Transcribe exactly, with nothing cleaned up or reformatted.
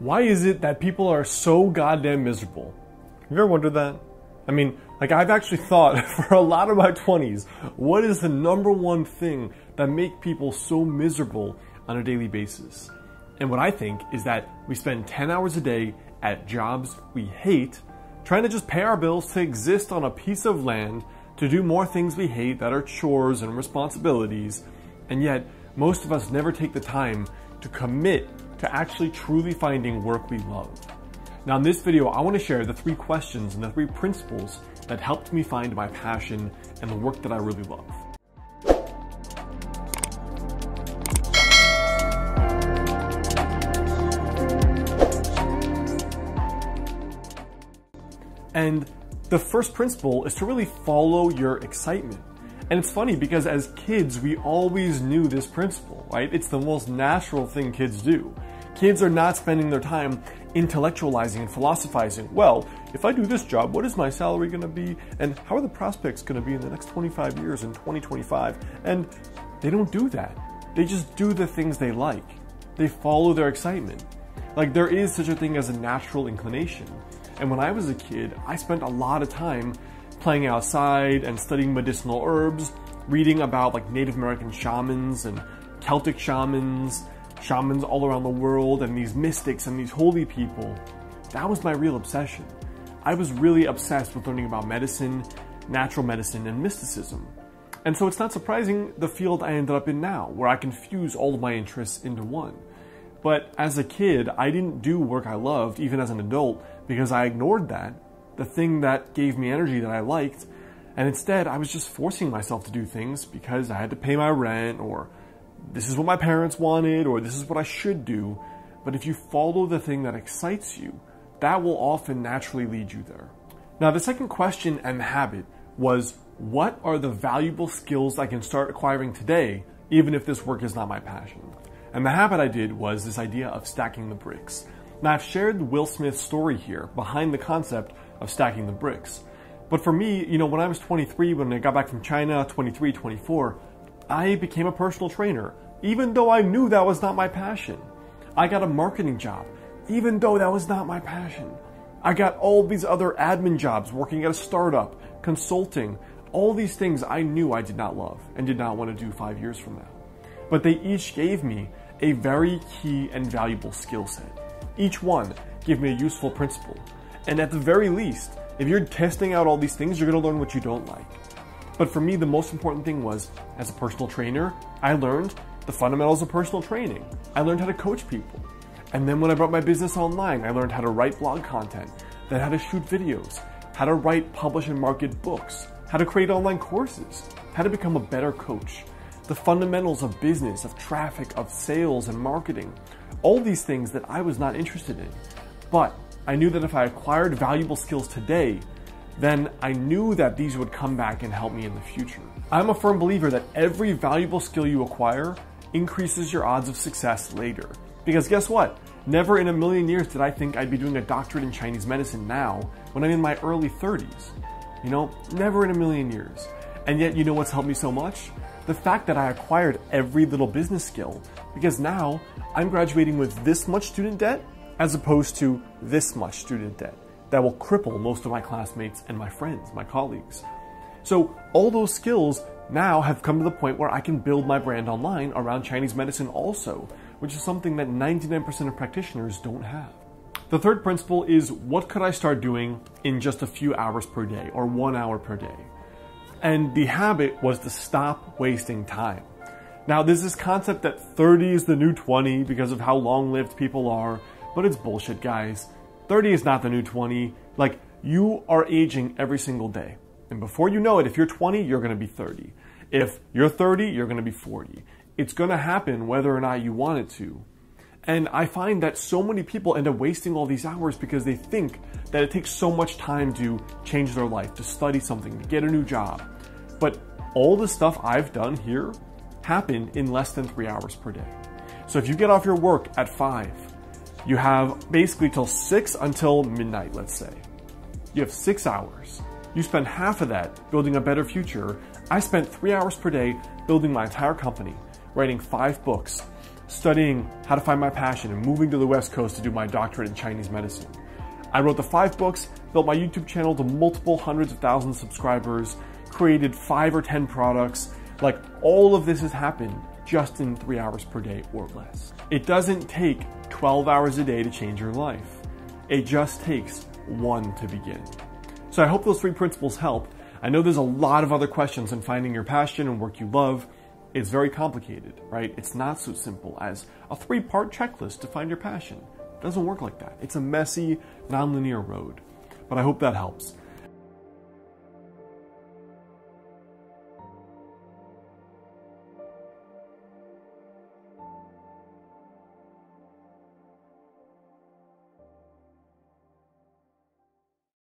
Why is it that people are so goddamn miserable? Have you ever wondered that? I mean, like, I've actually thought for a lot of my twenties, what is the number one thing that makes people so miserable on a daily basis? And what I think is that we spend ten hours a day at jobs we hate, trying to just pay our bills to exist on a piece of land, to do more things we hate that are chores and responsibilities, and yet most of us never take the time to commit to actually truly finding work we love. Now in this video, I want to share the three questions and the three principles that helped me find my passion and the work that I really love. And the first principle is to really follow your excitement. And it's funny because as kids, we always knew this principle, right? It's the most natural thing kids do. Kids are not spending their time intellectualizing and philosophizing. Well, if I do this job, what is my salary going to be? And how are the prospects going to be in the next twenty-five years in twenty twenty-five? And they don't do that. They just do the things they like. They follow their excitement. Like, there is such a thing as a natural inclination. And when I was a kid, I spent a lot of time playing outside and studying medicinal herbs, reading about like Native American shamans and Celtic shamans, shamans all around the world, and these mystics and these holy people. That was my real obsession. I was really obsessed with learning about medicine, natural medicine, and mysticism. And so it's not surprising the field I ended up in now, where I can fuse all of my interests into one. But as a kid, I didn't do work I loved, even as an adult, because I ignored that, the thing that gave me energy that I liked, and instead I was just forcing myself to do things because I had to pay my rent, or this is what my parents wanted, or this is what I should do. But if you follow the thing that excites you, that will often naturally lead you there. Now, the second question and the habit was, what are the valuable skills I can start acquiring today, even if this work is not my passion? And the habit I did was this idea of stacking the bricks. Now, I've shared Will Smith's story here behind the concept of stacking the bricks. But for me, you know, when I was twenty-three, when I got back from China, twenty-three, twenty-four, I became a personal trainer, even though I knew that was not my passion. I got a marketing job, even though that was not my passion. I got all these other admin jobs, working at a startup, consulting, all these things I knew I did not love and did not want to do five years from now. But they each gave me a very key and valuable skill set. Each one gave me a useful principle. And at the very least, if you're testing out all these things, you're going to learn what you don't like. But for me, the most important thing was, as a personal trainer, I learned the fundamentals of personal training. I learned how to coach people. And then when I brought my business online, I learned how to write blog content, then how to shoot videos, how to write, publish, and market books, how to create online courses, how to become a better coach, the fundamentals of business, of traffic, of sales and marketing, all these things that I was not interested in. But I knew that if I acquired valuable skills today, then I knew that these would come back and help me in the future. I'm a firm believer that every valuable skill you acquire increases your odds of success later. Because guess what? Never in a million years did I think I'd be doing a doctorate in Chinese medicine now when I'm in my early thirties. You know, never in a million years. And yet, you know what's helped me so much? The fact that I acquired every little business skill, because now I'm graduating with this much student debt as opposed to this much student debt that will cripple most of my classmates and my friends, my colleagues. So all those skills now have come to the point where I can build my brand online around Chinese medicine also, which is something that ninety-nine percent of practitioners don't have. The third principle is, what could I start doing in just a few hours per day or one hour per day? And the habit was to stop wasting time. Now, there's this concept that thirty is the new twenty because of how long-lived people are, but it's bullshit, guys. thirty is not the new twenty. Like, you are aging every single day. And before you know it, if you're twenty, you're going to be thirty. If you're thirty, you're going to be forty. It's going to happen whether or not you want it to. And I find that so many people end up wasting all these hours because they think that it takes so much time to change their life, to study something, to get a new job. But all the stuff I've done here happened in less than three hours per day. So if you get off your work at five, you have basically till six, until midnight, let's say. You have six hours. You spend half of that building a better future. I spent three hours per day building my entire company, writing five books, studying how to find my passion and moving to the West Coast to do my doctorate in Chinese medicine. I wrote the five books, built my YouTube channel to multiple hundreds of thousands of subscribers, created five or ten products. Like, all of this has happened just in three hours per day or less. It doesn't take twelve hours a day to change your life. It just takes one to begin. So I hope those three principles help. I know there's a lot of other questions in finding your passion and work you love. It's very complicated, right? It's not so simple as a three-part checklist to find your passion. It doesn't work like that. It's a messy, nonlinear road. But I hope that helps.